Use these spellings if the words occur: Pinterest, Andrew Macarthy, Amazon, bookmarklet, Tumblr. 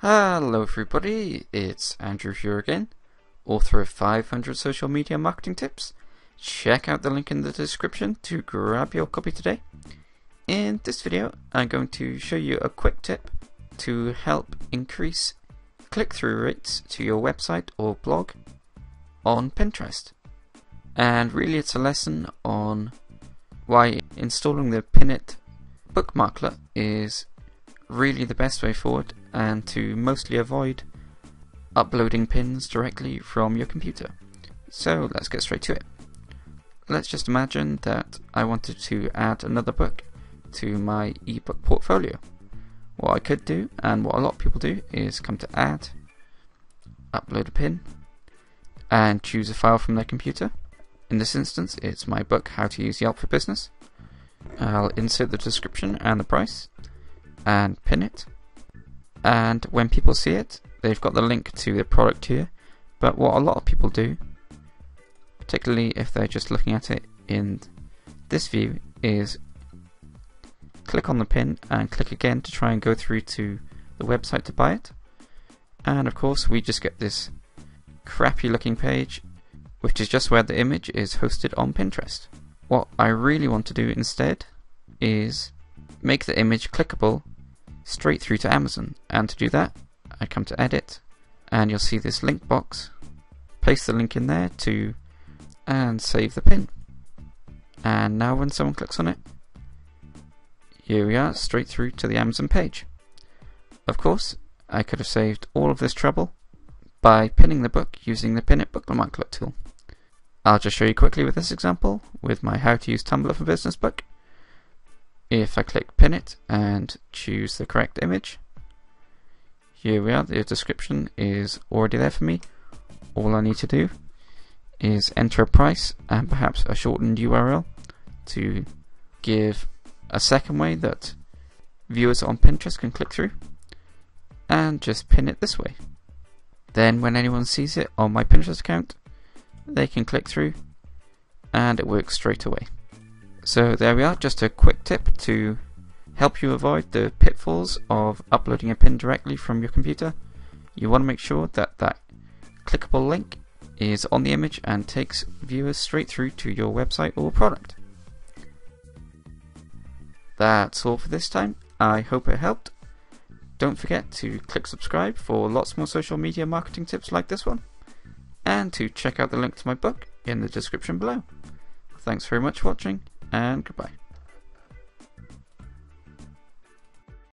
Hello everybody, it's Andrew here again, author of 500 social media marketing tips. Check out the link in the description to grab your copy today. In this video, I'm going to show you a quick tip to help increase click-through rates to your website or blog on Pinterest. And really it's a lesson on why installing the Pin It bookmarklet is really the best way forward, and to mostly avoid uploading pins directly from your computer. So let's get straight to it. Let's just imagine that I wanted to add another book to my ebook portfolio. What I could do, and what a lot of people do, is come to Add, Upload a Pin, and choose a file from their computer. In this instance it's my book, How to Use Yelp for Business. I'll insert the description and the price and pin it, and when people see it they've got the link to the product here. But what a lot of people do, particularly if they're just looking at it in this view, is click on the pin and click again to try and go through to the website to buy it, and of course we just get this crappy looking page, which is just where the image is hosted on Pinterest. What I really want to do instead is make the image clickable straight through to Amazon, and to do that I come to Edit and you'll see this link box. Paste the link in there to and save the pin, and now when someone clicks on it, here we are, straight through to the Amazon page. Of course I could have saved all of this trouble by pinning the book using the Pin It bookmarklet tool. I'll just show you quickly with this example with my How to Use Tumblr for Business book. If I click Pin It and choose the correct image, here we are, the description is already there for me. All I need to do is enter a price and perhaps a shortened URL to give a second way that viewers on Pinterest can click through, and just pin it this way. Then when anyone sees it on my Pinterest account they can click through and it works straight away. So there we are, just a quick tip to help you avoid the pitfalls of uploading a pin directly from your computer. You want to make sure that that clickable link is on the image and takes viewers straight through to your website or product. That's all for this time. I hope it helped. Don't forget to click subscribe for lots more social media marketing tips like this one, and to check out the link to my book in the description below. Thanks very much for watching, and goodbye.